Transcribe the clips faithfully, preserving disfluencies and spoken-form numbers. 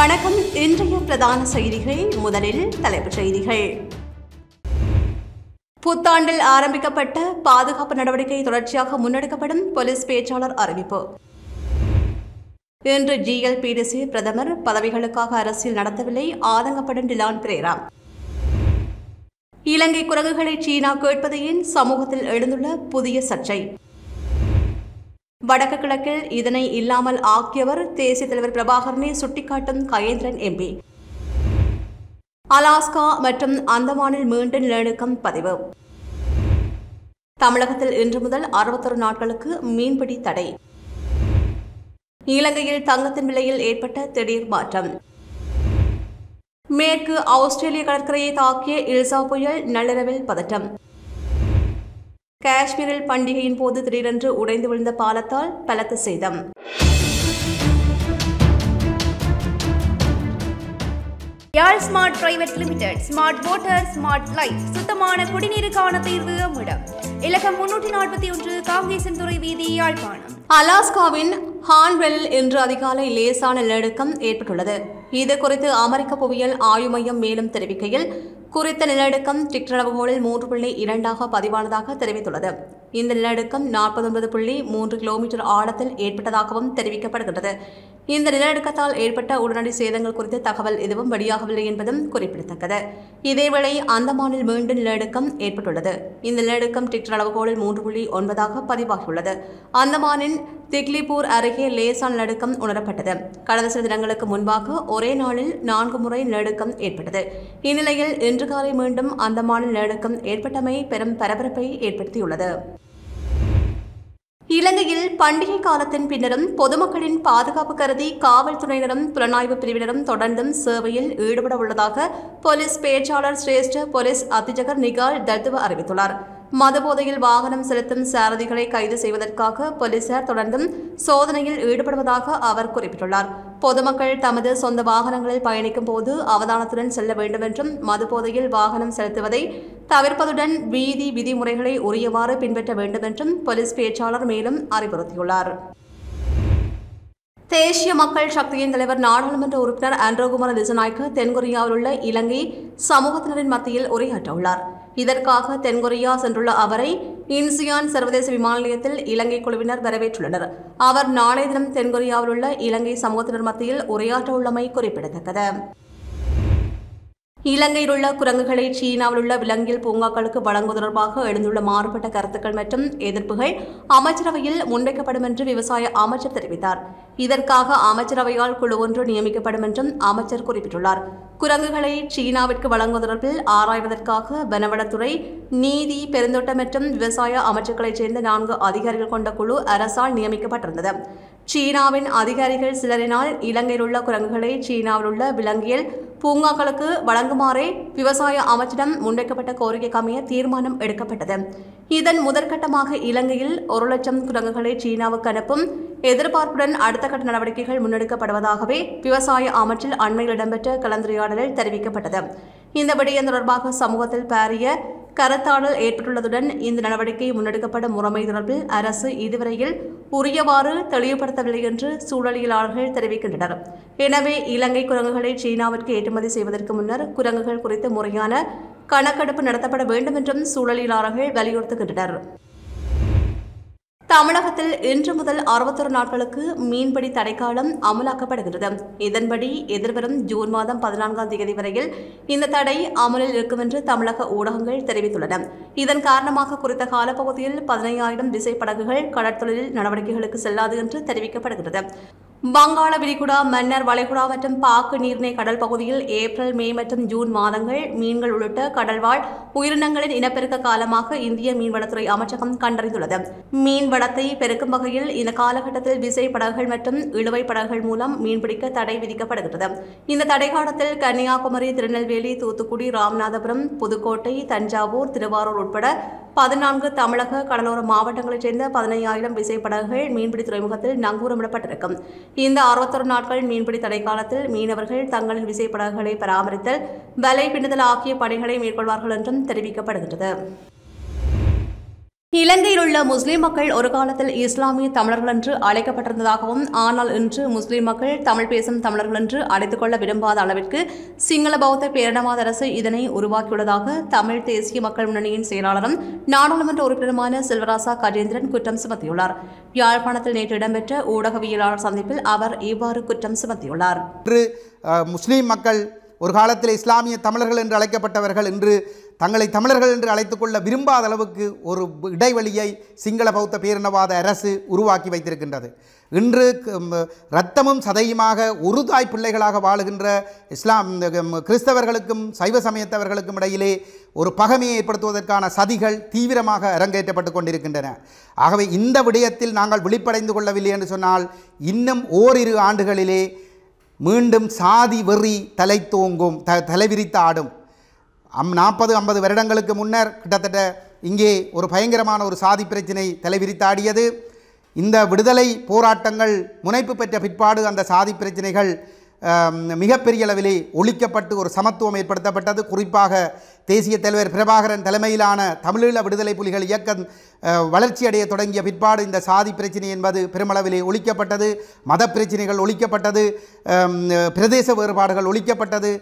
வணக்கம். இன்றைய பிரதான செய்திகள். முதலில் தலைப்புச் செய்திகள். புத்தாண்டில் ஆரம்பிக்கப்பட்ட பாதுகாப்பு நடவடிக்கை தொடர்ச்சியாக முன்னெடுக்கப்படும் போலீஸ் பேச்சாளர் அறிவிப்பு. இன்று G L P T C பிரதமர் பதவிகளுக்காக அரசியல் நடத்தவில்லை, ஆதங்கப்படும் டிலான் பிரேரா. இலங்கை குரங்குகளை சீனா கேட்பது ஏன்? சமூகத்தில் எழுந்துள்ள புதிய சர்ச்சை. வடக்கு கிழக்கில் இதனை இல்லாமல் ஆக்கியவர் தேசிய தலைவர் பிரபாகரனை சுட்டிக்காட்டும் கயேந்திரன் எம்பி. அலாஸ்கா மற்றும் அந்தமானில் மீண்டும் நிலநடுக்கம் பதிவு. தமிழகத்தில் இன்று முதல் அறுபத்தொரு நாட்களுக்கு மீன்பிடி தடை. இலங்கையில் தங்கத்தின் விலையில் ஏற்பட்ட திடீர் மாற்றம். மேற்கு ஆஸ்திரேலிய கடற்கரையை தாக்கிய இல்சா புயல் நள்ளிரவில் பதற்றம். காஷ்மீரில் பண்டிகையின் போது திடீரென்று உடைந்து விழுந்த பாலத்தால் பலத்த சேதம். Yarl smart private limited smart water smart life சுத்தமான குடிநீருக்கான தீர்வு அமிடம். இலக்கம் முன்னூற்றி நாற்பத்தி ஒன்று காங்கேசன் துறை வீதி, யாழ்ப்பாணம். அலாஸ்காவின் ஹான்வெல்லில் இன்று அதிகாலை லேசான நிலநடுக்கம் ஏற்பட்டுள்ளது. இது குறித்து அமெரிக்க புவியியல் ஆய்வு மையம் மேலும் தெரிவிக்கையில், குறித்த நிலநடுக்கம் டிக்டர் அளவுகோலில் மூன்று புள்ளி இரண்டாக பதிவானதாக தெரிவித்துள்ளது. இந்த நிலநடுக்கம் நாற்பத்தி ஒன்பது புள்ளி மூன்று கிலோமீட்டர் ஆழத்தில் ஏற்பட்டதாகவும் தெரிவிக்கப்படுகின்றது. இந்த நிலநடுக்கத்தால் ஏற்பட்ட உடனடி சேதங்கள் குறித்த தகவல் எதுவும் வெளியாகவில்லை என்பதும் குறிப்பிடத்தக்கது. இதேவேளை அந்தமானில் மீண்டும் நிலநடுக்கம் ஏற்பட்டுள்ளது. இந்த நிலநடுக்கம் டிக்டர் அளவுகோலில் மூன்று புள்ளி ஒன்பதாக பதிவாகியுள்ளது. அந்தமானின் திக்லிபூர் அருகே லேசான நிலநடுக்கம் உணரப்பட்டது. கடந்த சில தினங்களுக்கு முன்பாக ஒரே நாளில் நான்கு முறை நிலநடுக்கம் ஏற்பட்டது. இந்நிலையில் இன்று காலை மீண்டும் அந்தமானில் நிலநடுக்கம் ஏற்பட்டமை பெரும் பரபரப்பை ஏற்படுத்தியுள்ளது. இலங்கையில் பண்டிகை காலத்தின் பின்னரும் பொதுமக்களின் பாதுகாப்பு கருதி காவல்துறையினரும் புலனாய்வு பிரிவினரும் தொடர்ந்தும் சேவையில் ஈடுபட உள்ளதாக போலீஸ் பேச்சாளர் சிரேஷ்ட போலீஸ் அத்தியட்சகர் நிகால் தத்துவ அறிவித்துள்ளார். மதுபோதையில் வாகனம் செலுத்தும் சாரதிகளை கைது செய்வதற்காக போலீசார் தொடர்ந்தும் சோதனையில் ஈடுபடுவதாக அவர் குறிப்பிட்டுள்ளார். பொதுமக்கள் தமது சொந்த வாகனங்களில் பயணிக்கும் போது அவதானத்துடன் செல்ல வேண்டும் என்றும், மதுபோதையில் வாகனம் செலுத்துவதை தவிர்ப்பதுடன் வீதி விதிமுறைகளை உரியவாறு பின்பற்ற வேண்டும் என்றும் போலீஸ் பேச்சாளர் மேலும் அறிவுறுத்தியுள்ளார். தேசிய மக்கள் சக்தியின் தலைவர் நாடாளுமன்ற உறுப்பினர் அன்ரோகுமார திசநாயக்க தென்கொரியாவில் உள்ள இலங்கை சமூகத்தினரின் மத்தியில் உரையாற்றவுள்ளார். இதற்காக தென்கொரியா சென்றுள்ள அவரை இன்சியான் சர்வதேச விமான நிலையத்தில் இலங்கை குழுவினர் வரவேற்றுள்ளனர். அவர் நாளை தினம் தென்கொரியாவில் உள்ள இலங்கை சமூகத்தினர் மத்தியில் உரையாற்றவுள்ளமை குறிப்பிடத்தக்கது. இலங்கையில் உள்ள குரங்குகளை சீனாவில் உள்ள விலங்கியல் பூங்காக்களுக்கு வழங்குவது தொடர்பாக எழுந்துள்ள மாறுபட்ட கருத்துக்கள் மற்றும் எதிர்ப்புகள் அமைச்சரவையில் முன்வைக்கப்படும் என்று விவசாய அமைச்சர் தெரிவித்தார். இதற்காக அமைச்சரவையால் குழு ஒன்று நியமிக்கப்படும் என்றும் அமைச்சர் குறிப்பிட்டுள்ளார். குரங்குகளை சீனாவிற்கு வழங்குவது தொடர்பில் ஆராய்வதற்காக வனவளத்துறை, நீதி, பெருந்தோட்டம் மற்றும் விவசாய அமைச்சர்களைச் சேர்ந்த நான்கு அதிகாரிகள் கொண்ட குழு அரசால் நியமிக்கப்பட்டிருந்தது. சீனாவின் அதிகாரிகள் சிலரினால் இலங்கையில் உள்ள குரங்குகளை சீனாவில் உள்ள விலங்கியல் பூங்காக்களுக்கு வழங்குமாறே விவசாய அமைச்சிடம் முன்வைக்கப்பட்ட கோரிக்கைக்கமைய தீர்மானம் எடுக்கப்பட்டது. இதன் முதற்கட்டமாக இலங்கையில் ஒரு லட்சம் குரங்குகளை சீனாவுக்கு அனுப்பும் எதிர்பார்ப்புடன் அடுத்த கட்ட நடவடிக்கைகள் முன்னெடுக்கப்படுவதாகவே விவசாய அமைச்சில் அண்மையில் இடம்பெற்ற கலந்துரையாடலில் தெரிவிக்கப்பட்டது. இந்த விடயம் தொடர்பாக சமூகத்தில் பாரிய கருத்தாடல் ஏற்பட்டுள்ளதுடன், இந்த நடவடிக்கை முன்னெடுக்கப்படும் முறைமை தொடர்பில் அரசு இதுவரையில் உரியவாறு தெளிவுபடுத்தவில்லை என்று சூழலியலாளர்கள் தெரிவிக்கின்றனர். எனவே இலங்கை குரங்குகளை சீனாவிற்கு ஏற்றுமதி செய்வதற்கு முன்னர் குரங்குகள் குறித்து முறையான கணக்கெடுப்பு நடத்தப்பட வேண்டும் என்றும் சூழலியலாளர்கள் வலியுறுத்துகின்றனர். தமிழகத்தில் இன்று முதல் அறுபத்தொரு நாட்களுக்கு மீன்பிடி தடைக்காலம் அமலாக்கப்படுகிறது. இதன்படி எதிர்வரும் ஜூன் மாதம் பதினான்காம் தேதி வரையில் இந்த தடை அமலில் இருக்கும் என்று தமிழக ஊடகங்கள் தெரிவித்துள்ளன. இதன் காரணமாக குறித்த காலப்பகுதியில் பதினையாயிரம் விசைப்படகுகள் கடற்தொழில் நடவடிக்கைகளுக்கு செல்லாது என்று தெரிவிக்கப்படுகிறது. வங்காள விரிகுடா, மன்னர் வளைகுடா மற்றும் பாக்கு நீர்நிலை கடல் பகுதியில் ஏப்ரல், மே மற்றும் ஜூன் மாதங்கள் மீன்கள் உள்ளிட்ட கடல்வாழ் உயிரினங்களின் இனப்பெருக்க காலமாக இந்திய மீன்வளத்துறை அமைச்சகம் கண்டறிந்துள்ளது. மீன் வளத்தை பெருக்கும் வகையில் இந்த காலகட்டத்தில் விசை படகுகள் மற்றும் இழுவை படகுகள் மூலம் மீன்பிடிக்க தடை விதிக்கப்படுகிறது. இந்த தடை காலத்தில் கன்னியாகுமரி, திருநெல்வேலி, தூத்துக்குடி, ராமநாதபுரம், புதுக்கோட்டை, தஞ்சாவூர், திருவாரூர் உட்பட பதினான்கு தமிழக கடலோர மாவட்டங்களைச் சேர்ந்த பதினையாயிரம் விசைப்படகுகள் மீன்பிடி துறைமுகத்தில் நங்கூரமிடப்பட்டிருக்கும். இந்த அறுபத்தொரு நாட்கள் மீன்பிடி தடைக்காலத்தில் மீனவர்கள் தங்களின் விசைப்படகுகளை பராமரித்தல், வலை பின்னுதல் ஆகிய பணிகளை மேற்கொள்வார்கள் என்றும் தெரிவிக்கப்படுகின்றது. இலங்கையில் உள்ள முஸ்லிம் மக்கள் ஒரு காலத்தில் இஸ்லாமிய தமிழர்கள் என்று அழைக்கப்பட்டிருந்ததாகவும் ஆனால் இன்று முஸ்லிம் மக்கள் தமிழ் பேசும் தமிழர்கள் என்று அழைத்துக் கொள்ள விரும்பாத அளவிற்கு சிங்கள பௌத்த பேரினவாத அரசு இதனை உருவாக்கியுள்ளதாக தமிழ் தேசிய மக்கள் முன்னணியின் செயலாளரும் நாடாளுமன்ற உறுப்பினருமான செல்வராசா கஜேந்திரன் குற்றம் சுமத்தியுள்ளார். யாழ்ப்பாணத்தில் நேற்று இடம்பெற்ற ஊடகவியலாளர் சந்திப்பில் அவர் இவ்வாறு குற்றம் சுமத்தியுள்ளார். முஸ்லிம் மக்கள் ஒரு காலத்தில் இஸ்லாமிய தமிழர்கள் என்று அழைக்கப்பட்டவர்கள் இன்று தங்களை தமிழர்கள் என்று அழைத்துக்கொள்ள விரும்பாத அளவுக்கு ஒரு இடைவெளியை சிங்கள பௌத்த பேரினவாத அரசு உருவாக்கி வைத்திருக்கின்றது. இன்று இரத்தமும் சதையுமாக ஒரு தாய் பிள்ளைகளாக வாழுகின்ற இஸ்லாம் கிறிஸ்தவர்களுக்கும் சைவ சமயத்தவர்களுக்கும் இடையிலே ஒரு பகைமையை ஏற்படுத்துவதற்கான சதிகள் தீவிரமாக அரங்கேற்றப்பட்டு கொண்டிருக்கின்றன. ஆகவே இந்த விடயத்தில் நாங்கள் விழிப்படைந்து கொள்ளவில்லை என்று சொன்னால் இன்னும் ஓரிரு ஆண்டுகளிலே மீண்டும் சாதி வெறி தலை தோங்கும் த தலைவிரித்து ஆடும். அம் நாற்பது ஐம்பது வருடங்களுக்கு முன்னர் கிட்டத்தட்ட இங்கே ஒரு பயங்கரமான ஒரு சாதி பிரச்சினை தலைவிரித்தாடியது. இந்த விடுதலை போராட்டங்கள் முனைப்பு பெற்ற பிற்பாடு அந்த சாதி பிரச்சினைகள் மிகப்பெரிய அளவிலே ஒழிக்கப்பட்டு ஒரு சமத்துவம் ஏற்படுத்தப்பட்டது. குறிப்பாக தேசிய தலைவர் பிரபாகரன் தலைமையிலான தமிழீழ விடுதலை புலிகள் இயக்கம் வளர்ச்சியடைய தொடங்கிய பிற்பாடு இந்த சாதி பிரச்சினை என்பது பெருமளவிலே ஒழிக்கப்பட்டது. மத பிரச்சினைகள் ஒழிக்கப்பட்டது. பிரதேச வேறுபாடுகள் ஒழிக்கப்பட்டது.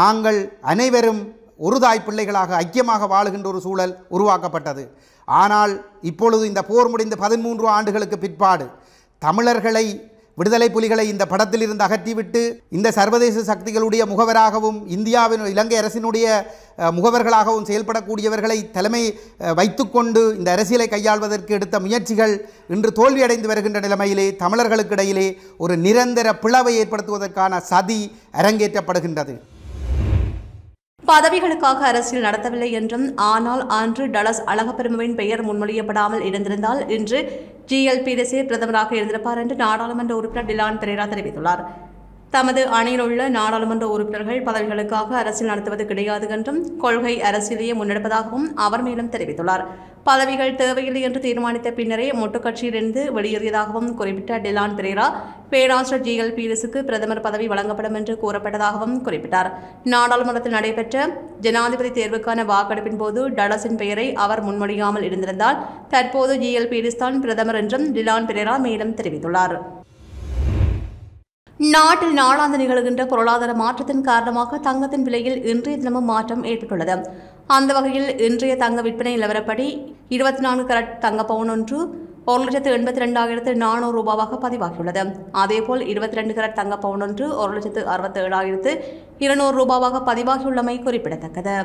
நாங்கள் அனைவரும் ஒரு தாய் பிள்ளைகளாக ஐக்கியமாக வாழுகின்ற ஒரு சூழல் உருவாக்கப்பட்டது. ஆனால் இப்பொழுது இந்த போர் முடிந்த பதிமூன்று ஆண்டுகளுக்கு பிற்பாடு தமிழர்களை விடுதலை புலிகளை இந்த படத்தில் இருந்து அகற்றிவிட்டு இந்த சர்வதேச சக்திகளுடைய முகவராகவும் இந்தியாவின் இலங்கை அரசினுடைய முகவர்களாகவும் செயல்படக்கூடியவர்களை தலைமை வைத்துக்கொண்டு இந்த அரசியலை கையாள்வதற்கு எடுத்த முயற்சிகள் இன்று தோல்வியடைந்து வருகின்ற நிலைமையிலே தமிழர்களுக்கிடையிலே ஒரு நிரந்தர பிளவை ஏற்படுத்துவதற்கான சதி அரங்கேற்றப்படுகின்றது. பதவிகளுக்காக அரசியல் நடத்தவில்லை என்றும் ஆனால் அன்று டலஸ் அழகப்பெருமவின் பெயர் முன்மொழியப்படாமல் இருந்திருந்தால் இன்று ஜிஎல் பீரிசே பிரதமராக இருந்திருப்பார் என்று நாடாளுமன்ற உறுப்பினர் டிலான் பெரேரா தெரிவித்துள்ளார். தமது அணியில் உள்ள நாடாளுமன்ற உறுப்பினர்கள் பதவிகளுக்காக அரசியல் நடத்துவது கிடையாது என்றும் கொள்கை அரசியலையே முன்னெடுப்பதாகவும் அவர் மேலும் தெரிவித்துள்ளார். பதவிகள் தேவையில்லை என்று தீர்மானித்த பின்னரே மொட்டுக் கட்சியிலிருந்து வெளியேறியதாகவும் குறிப்பிட்ட டிலான் பெரேரா பேராசிரியர் ஜிஎல் பீரிஸுக்கு பிரதமர் பதவி வழங்கப்படும் என்று கூறப்பட்டதாகவும் குறிப்பிட்டார். நாடாளுமன்றத்தில் நடைபெற்ற ஜனாதிபதி தேர்வுக்கான வாக்கெடுப்பின் போது டலஸின் பெயரை அவர் முன்மொழியாமல் இருந்திருந்தால் தற்போது ஜிஎல் பீரிஸ் தான் பிரதமர் என்றும் டிலான் பெரேரா மேலும் தெரிவித்துள்ளார். நாட்டில் நாளாந்து நிகழ்கின்ற பொருளாதார மாற்றத்தின் காரணமாக தங்கத்தின் விலையில் இன்றைய தினமும் மாற்றம் ஏற்பட்டுள்ளது. அந்த வகையில் இன்றைய தங்க விற்பனை நிலவரப்படி இருபத்தி நான்கு கரட் தங்க பவுன் ஒன்று ஒரு லட்சத்து எண்பத்தி ரெண்டாயிரத்து நானூறு ரூபாவாக பதிவாகியுள்ளது. அதேபோல் இருபத்தி ரெண்டு கரட் தங்க பவுன் ஒன்று ஒரு லட்சத்து அறுபத்தி ஏழாயிரத்து இருநூறு ரூபாவாக பதிவாகியுள்ளமை குறிப்பிடத்தக்கது.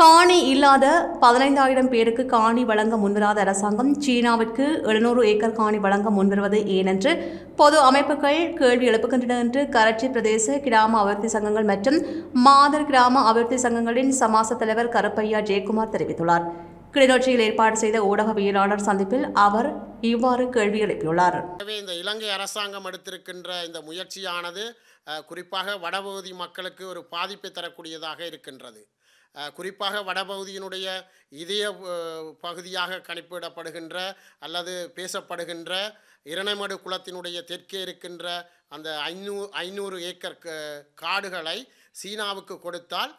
காணி இல்லாத பதினைந்தாயிரம் பேருக்கு காணி வழங்க முன்வராத அரசாங்கம் சீனாவிற்கு எழுநூறு ஏக்கர் காணி வழங்க முன்வருவது ஏனென்று பொது அமைப்புகள் கேள்வி எழுப்புகின்றன என்று கராச்சி பிரதேச கிராம அபிவிருத்தி சங்கங்கள் மற்றும் மாதர் கிராம அபிவிருத்தி சங்கங்களின் சமாச தலைவர் கருப்பையா ஜெயக்குமார் தெரிவித்துள்ளார். கிளிநொச்சியில் ஏற்பாடு செய்த ஊடகவியலாளர் சந்திப்பில் அவர் இவ்வாறு கேள்வி எழுப்பியுள்ளார். இந்த இலங்கை அரசாங்கம் எடுத்திருக்கின்ற இந்த முயற்சியானது குறிப்பாக வடபகுதி மக்களுக்கு ஒரு பாதிப்பை தரக்கூடியதாக இருக்கின்றது. குறிப்பாக வடபகுதியினுடைய இதய பகுதியாக கணிப்பிடப்படுகின்ற அல்லது பேசப்படுகின்ற இரணைமடு குளத்தினுடைய தெற்கே இருக்கின்ற அந்த ஐநூ ஐநூறு ஏக்கர் காடுகளை சீனாவுக்கு கொடுத்தால்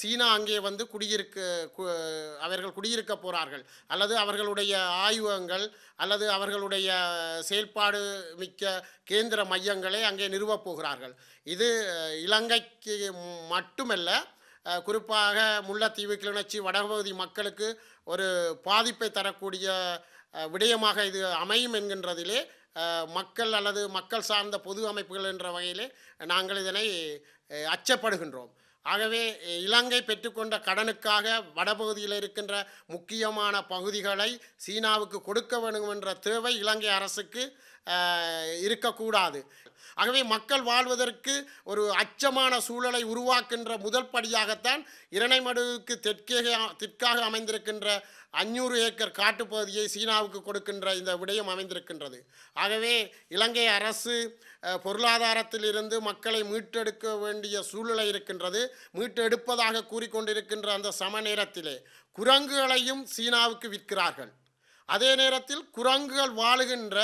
சீனா அங்கே வந்து குடியிருக்க அவர்கள் குடியிருக்க போகிறார்கள் அல்லது அவர்களுடைய ஆய்வகங்கள் அல்லது அவர்களுடைய செயல்பாடு மிக்க கேந்திர மையங்களை அங்கே நிறுவப் போகிறார்கள். இது இலங்கைக்கு மட்டுமல்ல, குறிப்பாக முல்லைத்தீவு கிளிநொச்சி வடபகுதி மக்களுக்கு ஒரு பாதிப்பை தரக்கூடிய விடயமாக இது அமையும் என்கின்றதிலே மக்கள் அல்லது மக்கள் சார்ந்த பொது அமைப்புகள் என்ற வகையிலே நாங்கள் இதனை அச்சப்படுகின்றோம். ஆகவே இலங்கை பெற்றுக்கொண்ட கடனுக்காக வடபகுதியில் இருக்கின்ற முக்கியமான பகுதிகளை சீனாவுக்கு கொடுக்க வேண்டும் என்ற தேவை இலங்கை அரசுக்கு இருக்கக்கூடாது. ஆகவே மக்கள் வாழ்வதற்கு ஒரு அச்சமான சூழலை உருவாக்கின்ற முதல் படியாகத்தான் இரணைமடுவுக்கு தெற்கே தெற்காக அமைந்திருக்கின்ற ஐநூறு ஏக்கர் காட்டுப்பகுதியை சீனாவுக்கு கொடுக்கின்ற இந்த விடயம் அமைந்திருக்கின்றது. ஆகவே இலங்கை அரசு பொருளாதாரத்தில் இருந்து மக்களை மீட்டெடுக்க வேண்டிய சூழ்நிலை இருக்கின்றது. மீட்டெடுப்பதாக கூறிக்கொண்டிருக்கின்ற அந்த சம நேரத்திலே குரங்குகளையும் சீனாவுக்கு விற்கிறார்கள். அதே நேரத்தில் குரங்குகள் வாழுகின்ற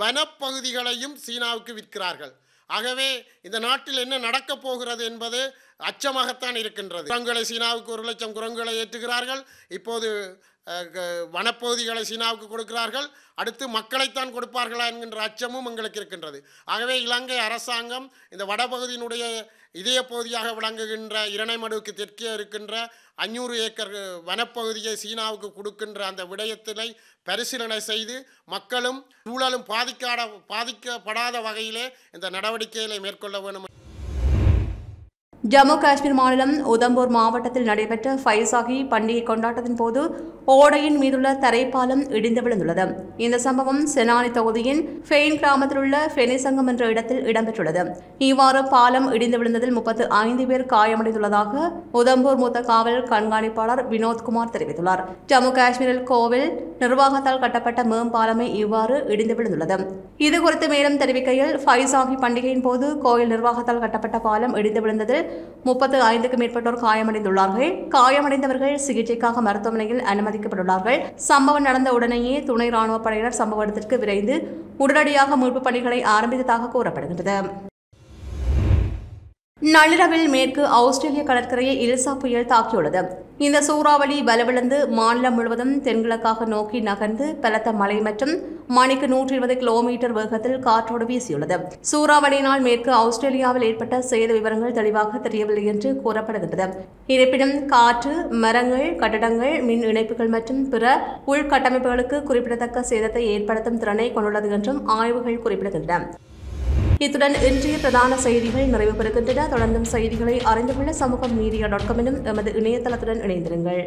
வனப்பகுதிகளையும் சீனாவுக்கு விற்கிறார்கள். ஆகவே இந்த நாட்டில் என்ன நடக்கப் போகிறது என்பது அச்சமாகத்தான் இருக்கின்றது. குரங்குகளை சீனாவுக்கு ஒரு லட்சம் குரங்குகளை ஏற்றுகிறார்கள். இப்போது வனப்பகுதிகளை சீனாவுக்கு கொடுக்கிறார்கள், அடுத்து மக்களைத்தான் கொடுப்பார்களா என்கின்ற அச்சமும் எங்களுக்கு இருக்கின்றது. ஆகவே இலங்கை அரசாங்கம் இந்த வடபகுதியினுடைய இதய பகுதியாக விளங்குகின்ற இரணைமடுவுக்கு தெற்கே இருக்கின்ற ஐநூறு ஏக்கர் வனப்பகுதியை சீனாவுக்கு கொடுக்கின்ற அந்த விடயத்தினை பரிசீலனை செய்து மக்களும் சூழலும் பாதிக்காத பாதிக்கப்படாத வகையிலே இந்த நடவடிக்கைகளை மேற்கொள்ள வேண்டும். ஜம்மு காஷ்மீர் மாநிலம் உதம்பூர் மாவட்டத்தில் நடைபெற்ற ஃபைசாகி பண்டிகை கொண்டாட்டத்தின் போது ஓடையின் மீதுள்ள தரைப்பாலம் இடிந்து விழுந்துள்ளது. இந்த சம்பவம் செனானி தொகுதியின் ஃபெயின் கிராமத்தில் உள்ள ஃபெனிசங்கம் என்ற இடத்தில் இடம்பெற்றுள்ளது. இவ்வாறு பாலம் இடிந்து விழுந்ததில் முப்பத்து ஐந்து பேர் காயமடைந்துள்ளதாக உதம்பூர் மூத்த காவல் கண்காணிப்பாளர் வினோத்குமார் தெரிவித்துள்ளார். ஜம்மு காஷ்மீரில் கோவில் நிர்வாகத்தால் கட்டப்பட்ட மேம்பாலமே இவ்வாறு இடிந்து விழுந்துள்ளது. இதுகுறித்து மேலும் தெரிவிக்கையில், ஃபைசாகி பண்டிகையின் போது கோயில் நிர்வாகத்தால் கட்டப்பட்ட பாலம் இடிந்து விழுந்ததில் முப்பத்து ஐந்துக்கும் மேற்பட்டோர் காயமடைந்துள்ளார்கள். காயமடைந்தவர்கள் சிகிச்சைக்காக மருத்துவமனையில் அனுமதிக்கப்பட்டுள்ளார்கள். சம்பவம் நடந்த உடனேயே துணை ராணுவ படையினர் சம்பவ இடத்திற்கு விரைந்து உடனடியாக மீட்புப் பணிகளை ஆரம்பித்ததாக கூறப்படுகின்றது. நள்ளிரவில் மேற்கு ஆஸ்திரேலிய கடற்கரையை இல்சா புயல் தாக்கியுள்ளது. இந்த சூறாவளி வலுவிழந்து மாநிலம் முழுவதும் தென்கிழக்காக நோக்கி நகர்ந்து பலத்த மழை மற்றும் மணிக்கு நூற்றி இருபது கிலோமீட்டர் வேகத்தில் காற்றோடு வீசியுள்ளது. சூறாவளியினால் மேற்கு ஆஸ்திரேலியாவில் ஏற்பட்ட சேத விவரங்கள் தெளிவாக தெரியவில்லை என்று கூறப்படுகின்றது. இருப்பினும் காற்று, மரங்கள், கட்டடங்கள், மின் இணைப்புகள் மற்றும் பிற உள்கட்டமைப்புகளுக்கு குறிப்பிடத்தக்க சேதத்தை ஏற்படுத்தும் திறனை கொண்டுள்ளது என்றும் ஆய்வுகள் குறிப்பிடுகின்றன. இத்துடன் இன்றைய பிரதான செய்திகள் நிறைவு பெறுகின்றன. தொடர்ந்தும் செய்திகளை அறிந்து கொள்ள சமூகம் மீடியா டாட் காம் எனும் எமது இணையதளத்துடன் இணைந்திருங்கள்.